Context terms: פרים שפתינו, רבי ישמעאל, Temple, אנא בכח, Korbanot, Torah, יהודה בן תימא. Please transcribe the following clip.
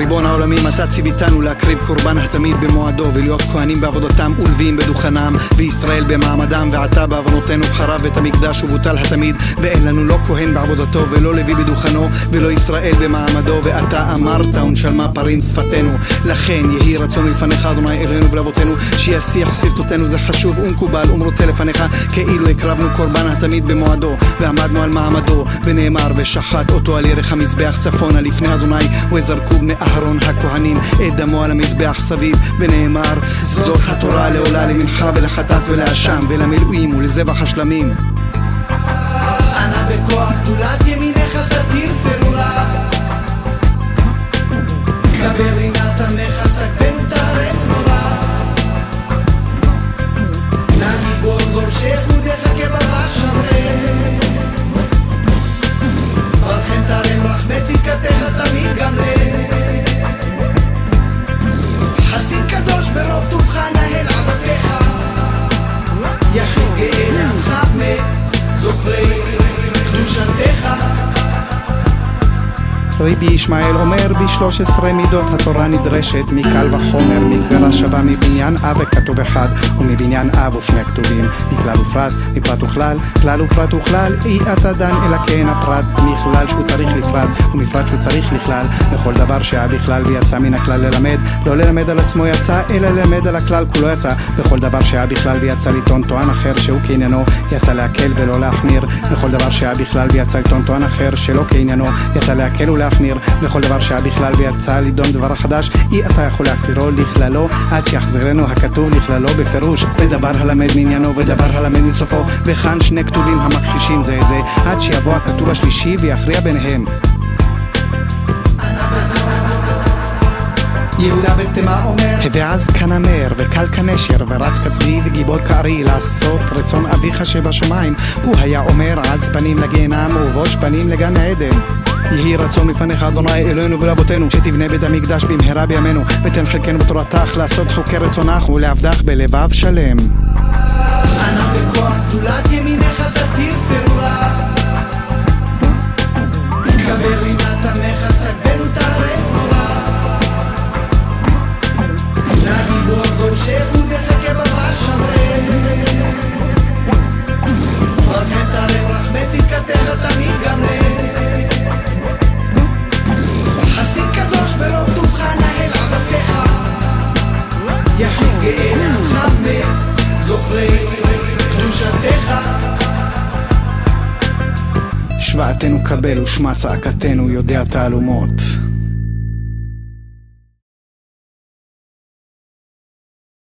ריבון העולמים, אתה ציוויתנו להקריב קורבן התמיד במועדו ולהיות כהנים בעבודתם ולווים בדוכנם וישראל במעמדם, ועתה בעוונותינו חרב בית המקדש ובוטל התמיד, ואין לנו לא כהן בעבודתו ולא לוי בדוכנו ולא ישראל במעמדו. ואתה אמרת ונשלמה פרים שפתנו, לכן יהי רצון לפניך אדוני אלוהינו ולאבותינו שישיח שפתותינו. זה חשוב ומקובל ומרוצה לפניך כאילו הקרבנו קורבן התמיד במועדו ועמדנו על מעמדו, ונאמר ושחט אותו על ירך המזבח צפונה לפני אדוני, וזרקו בני אהרון הכהנים את דמו על המזבח סביב, ונאמר זאת התורה לעולה למנחה ולחטאת ולאשם ולמילואים ולזבח השלמים. אנא בכוח גדולת ימינך תדיר צרורה, גבר רינת עמך סגבנו תהרנו נורא, נא גיבור גורשך ודך כבבה שמרם, ברכם תרם רחמי צדקתך תמיד גם לב, חסיד קדוש ברוב טובך נהל עבדתך, יחיד גאה לעמך בני זוכרי קדושתך. רבי ישמעאל אומר ב-13 מידות התורה נדרשת, מקל וחומר מגזרה שווה מבניין אב וכתוב אחד ומבניין אב ושני כתובים, מכלל ופרט, מפרט וכלל, כלל ופרט וכלל, אי אתה דן אלא כן הפרט, מכלל שהוא צריך לפרט ומפרט שהוא צריך לכלל, לכל דבר שהיה בכלל ויצא מן הכלל ללמד, לא ללמד על עצמו יצא אלא ללמד על הכלל כולו יצא, לכל דבר שהיה בכלל ויצא לטעון טוען אחר שהוא כעניינו יצא להקל ולא להחמיר, לכל דבר שהיה בכלל ויצא לטעון טוען אחר שלא כעניינו יצא להקל ולהחמיר, לכל דבר שהיה בכלל ויצא לידון דבר החדש אי אתה יכול להחזירו לכללו עד שיחזרנו הכתוב לכללו בפירוש, ודבר הלמד מעניינו ודבר הלמד מסופו, וכאן שני כתובים המכחישים זה את זה עד שיבוא הכתוב השלישי ויכריע ביניהם. יהודה בן תימא אומר ואז כנמר וקל כנשר ורץ כצבי וגיבור כארי לעשות רצון אביך שבשמיים, הוא היה אומר אז בנים לגיהנם ובוש בנים לגן העדן. יהי רצון לפניך אדוני אלוהינו ולאבותינו שתבנה בית המקדש במהרה בימינו ותן חלקנו בתורתך לעשות חוקי רצונך ולעבדך בלבב שלם. אנא בכוח גדולת ימינך תתיר צרורה, גבר רינת עמך סגבנו תהרנו נורא, נא גיבור גורשך ודך כבבה שמרם, ברכם תרם רחמי צדקתך תמיד גם לב, חסיד קדוש ברוב טובך נהל עבדתך, יחיד גאה לעמך בני זוכרי קדושתך. שוועתנו קבל ושמע צעקתנו יודע תעלומות.